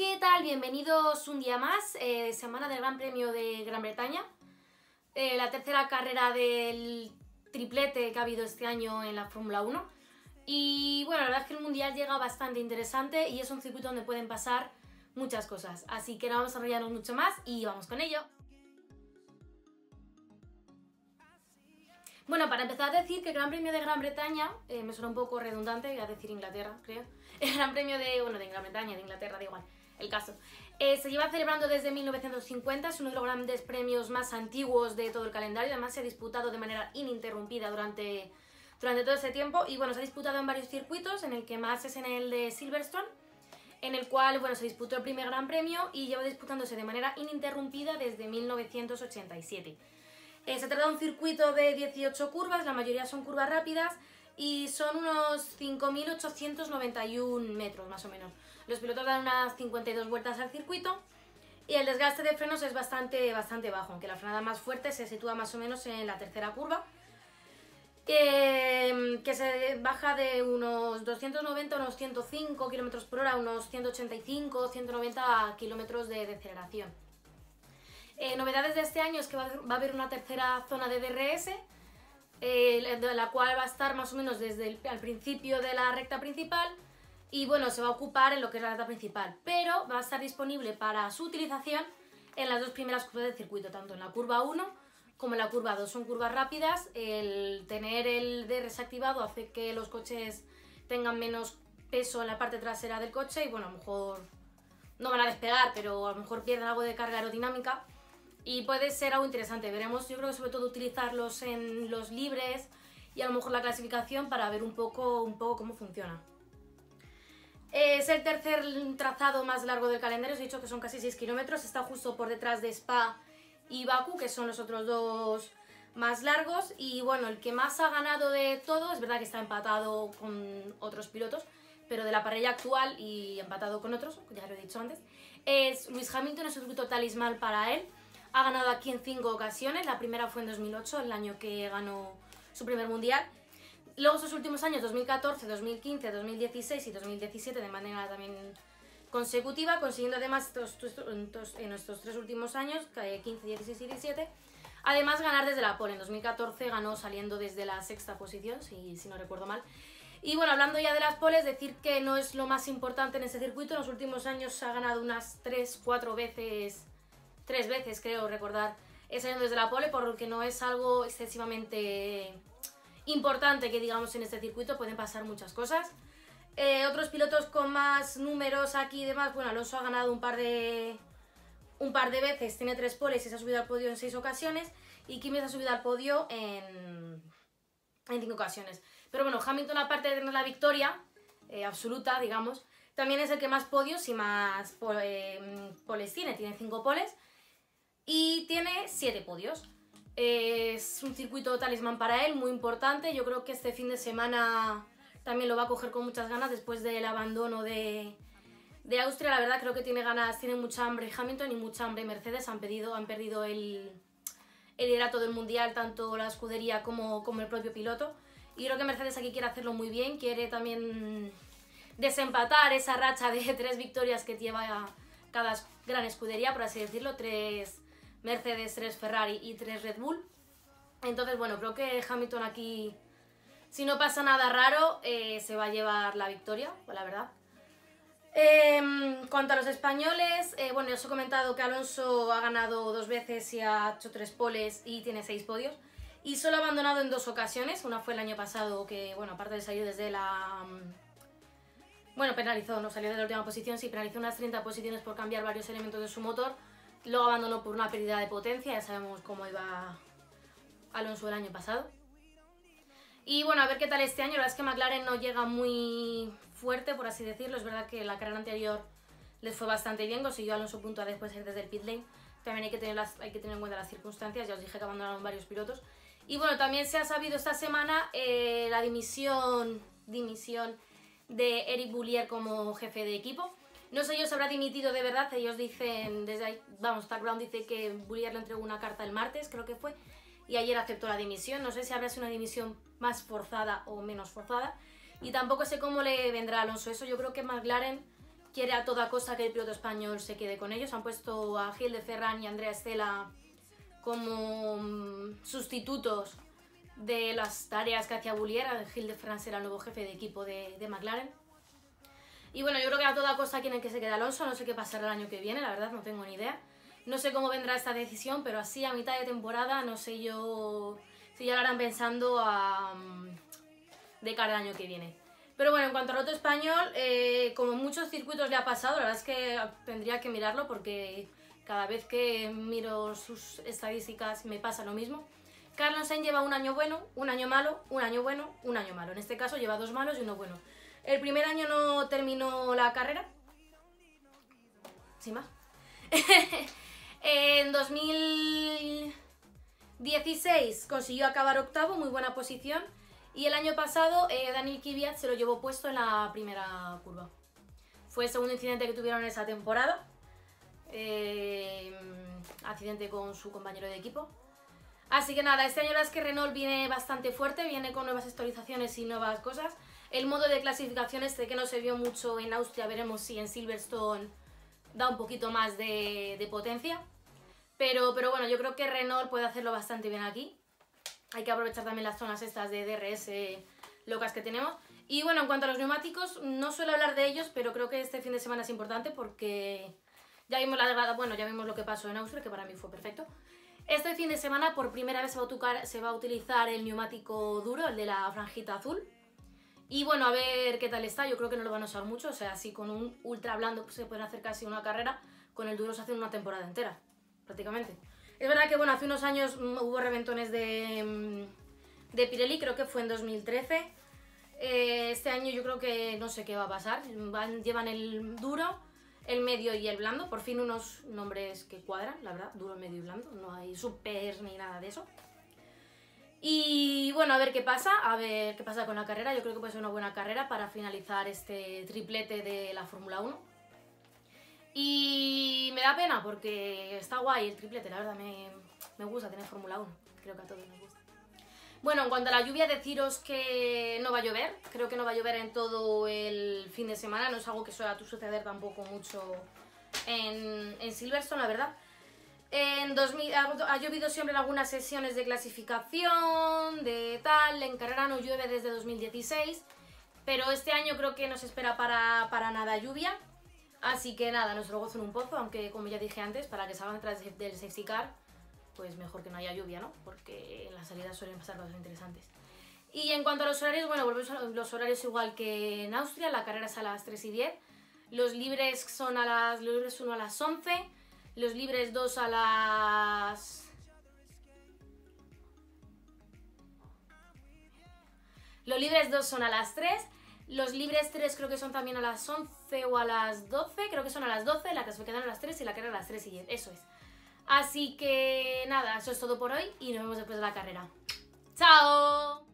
¿Qué tal? Bienvenidos un día más, semana del Gran Premio de Gran Bretaña, la tercera carrera del triplete que ha habido este año en la Fórmula 1. Y bueno, la verdad es que el Mundial llega bastante interesante y es un circuito donde pueden pasar muchas cosas, así que no vamos a enrollarnos mucho más y vamos con ello. Bueno, para empezar a decir que el Gran Premio de Gran Bretaña, me suena un poco redundante, voy a decir Inglaterra, creo. El Gran Premio de, bueno, de Gran Bretaña, de Inglaterra, da igual, el caso. Se lleva celebrando desde 1950, es uno de los grandes premios más antiguos de todo el calendario, además se ha disputado de manera ininterrumpida durante todo ese tiempo y bueno, se ha disputado en varios circuitos, en el que más es en el de Silverstone, en el cual, bueno, se disputó el primer Gran Premio y lleva disputándose de manera ininterrumpida desde 1987. Se trata de un circuito de 18 curvas, la mayoría son curvas rápidas y son unos 5.891 metros más o menos. Los pilotos dan unas 52 vueltas al circuito y el desgaste de frenos es bastante bajo, aunque la frenada más fuerte se sitúa más o menos en la tercera curva, que se baja de unos 290 a unos 105 km por hora, unos 185, 190 km de deceleración. Novedades de este año es que va a haber una tercera zona de DRS, la cual va a estar más o menos desde al principio de la recta principal y bueno, se va a ocupar en lo que es la recta principal, pero va a estar disponible para su utilización en las dos primeras curvas del circuito, tanto en la curva 1 como en la curva 2, son curvas rápidas. El tener el DRS activado hace que los coches tengan menos peso en la parte trasera del coche y bueno, a lo mejor no van a despegar, pero a lo mejor pierden algo de carga aerodinámica. Y puede ser algo interesante, veremos, yo creo que sobre todo utilizarlos en los libres y a lo mejor la clasificación para ver un poco cómo funciona. Es el tercer trazado más largo del calendario, os he dicho que son casi 6 kilómetros, está justo por detrás de Spa y Bakú, que son los otros dos más largos. Y bueno, el que más ha ganado de todo, es verdad que está empatado con otros pilotos, pero de la parrilla actual y empatado con otros, ya lo he dicho antes, es Lewis Hamilton, es un circuito talismán para él. Ha ganado aquí en 5 ocasiones, la primera fue en 2008, el año que ganó su primer mundial. Luego sus últimos años, 2014, 2015, 2016 y 2017, de manera también consecutiva, consiguiendo además en estos tres últimos años, 15, 16 y 17, además ganar desde la pole. En 2014 ganó saliendo desde la sexta posición, si no recuerdo mal. Y bueno, hablando ya de las poles, decir que no es lo más importante en este circuito, en los últimos años ha ganado unas 3-4 veces... 3 veces, creo recordar, es saliendo desde la pole, por lo que no es algo excesivamente importante que digamos en este circuito, pueden pasar muchas cosas. Otros pilotos con más números aquí y demás, bueno, Alonso ha ganado un par de veces, tiene 3 poles y se ha subido al podio en 6 ocasiones, y Kimi se ha subido al podio en 5 ocasiones. Pero bueno, Hamilton, aparte de tener la victoria absoluta, digamos, también es el que más podios y más poles tiene 5 poles. Y tiene 7 podios. Es un circuito talismán para él, muy importante. Yo creo que este fin de semana también lo va a coger con muchas ganas después del abandono de Austria. La verdad creo que tiene ganas, tiene mucha hambre Hamilton y mucha hambre Mercedes. Han perdido el liderato del Mundial, tanto la escudería como el propio piloto. Y creo que Mercedes aquí quiere hacerlo muy bien, quiere también desempatar esa racha de 3 victorias que lleva cada gran escudería, por así decirlo, 3 Mercedes, 3 Ferrari y 3 Red Bull. Entonces, bueno, creo que Hamilton aquí, si no pasa nada raro, se va a llevar la victoria, la verdad. En cuanto a los españoles, bueno, ya os he comentado que Alonso ha ganado 2 veces y ha hecho 3 poles y tiene 6 podios. Y solo ha abandonado en 2 ocasiones, una fue el año pasado que, bueno, aparte de salir desde la... Bueno, penalizó, no salió de la última posición, sí, penalizó unas 30 posiciones por cambiar varios elementos de su motor. Luego abandonó por una pérdida de potencia, ya sabemos cómo iba Alonso el año pasado. Y bueno, a ver qué tal este año, la verdad es que McLaren no llega muy fuerte, por así decirlo. Es verdad que la carrera anterior les fue bastante bien, consiguió Alonso puntuar después desde el pit lane. También hay que tener en cuenta las circunstancias, ya os dije que abandonaron varios pilotos. Y bueno, también se ha sabido esta semana la dimisión de Eric Boullier como jefe de equipo. No sé yo si habrá dimitido de verdad, ellos dicen, desde ahí, vamos, Zak Brown dice que Boullier le entregó una carta el martes, creo que fue, y ayer aceptó la dimisión. No sé si habrá sido una dimisión más forzada o menos forzada, y tampoco sé cómo le vendrá a Alonso eso. Yo creo que McLaren quiere a toda costa que el piloto español se quede con ellos. Han puesto a Gil de Ferran y a Andrea Estela como sustitutos de las tareas que hacía Boullier. Gil de Ferran será el nuevo jefe de equipo de McLaren. Y bueno, yo creo que a toda costa quieren que se quede Alonso. No sé qué pasará el año que viene, la verdad, no tengo ni idea. No sé cómo vendrá esta decisión, pero así a mitad de temporada no sé yo si ya lo harán pensando de cara al año que viene. Pero bueno, en cuanto al otro español, como muchos circuitos le ha pasado, la verdad es que tendría que mirarlo porque cada vez que miro sus estadísticas me pasa lo mismo. Carlos Sainz lleva un año bueno, un año malo, un año bueno, un año malo. En este caso lleva dos malos y uno bueno. El primer año no terminó la carrera, sin más. En 2016 consiguió acabar octavo, muy buena posición. Y el año pasado Daniel Kvyat se lo llevó puesto en la primera curva. Fue el segundo incidente que tuvieron esa temporada. Accidente con su compañero de equipo. Así que nada, este año la verdad es que Renault viene bastante fuerte, viene con nuevas actualizaciones y nuevas cosas. El modo de clasificación este que no se vio mucho en Austria, veremos si en Silverstone da un poquito más de potencia. Pero bueno, yo creo que Renault puede hacerlo bastante bien aquí. Hay que aprovechar también las zonas estas de DRS locas que tenemos. Y bueno, en cuanto a los neumáticos, no suelo hablar de ellos, pero creo que este fin de semana es importante porque ya vimos ya vimos lo que pasó en Austria, que para mí fue perfecto. Este fin de semana por primera vez se va a utilizar el neumático duro, el de la franjita azul. Y bueno, a ver qué tal está, yo creo que no lo van a usar mucho, o sea, así con un ultra blando pues, se pueden hacer casi una carrera, con el duro se hace una temporada entera, prácticamente. Es verdad que bueno, hace unos años hubo reventones de Pirelli, creo que fue en 2013. Este año yo creo que no sé qué va a pasar, llevan el duro, el medio y el blando, por fin unos nombres que cuadran, la verdad, duro, medio y blando, no hay super ni nada de eso. Y bueno, a ver qué pasa con la carrera. Yo creo que puede ser una buena carrera para finalizar este triplete de la Fórmula 1. Y me da pena porque está guay el triplete, la verdad me gusta tener Fórmula 1, creo que a todos nos gusta. Bueno, en cuanto a la lluvia, deciros que no va a llover, creo que no va a llover en todo el fin de semana, no es algo que suele suceder tampoco mucho en Silverstone, la verdad. Ha llovido siempre en algunas sesiones de clasificación, de tal, en carrera no llueve desde 2016, pero este año creo que no se espera para nada lluvia, así que nada, nuestro gozo en un pozo, aunque como ya dije antes, para que salgan detrás del safety car, pues mejor que no haya lluvia, ¿no? Porque en las salidas suelen pasar cosas interesantes. Y en cuanto a los horarios, bueno, volvemos a los horarios igual que en Austria, la carrera es a las 3 y 10, los libres son los libres 1 a las 11, los libres 2 a las... Los libres 2 son a las 3. Los libres 3 creo que son también a las 11 o a las 12. Creo que son a las 12, la que se quedan a las 3 y la carrera a las 3 y 10. Eso es. Así que nada, eso es todo por hoy y nos vemos después de la carrera. ¡Chao!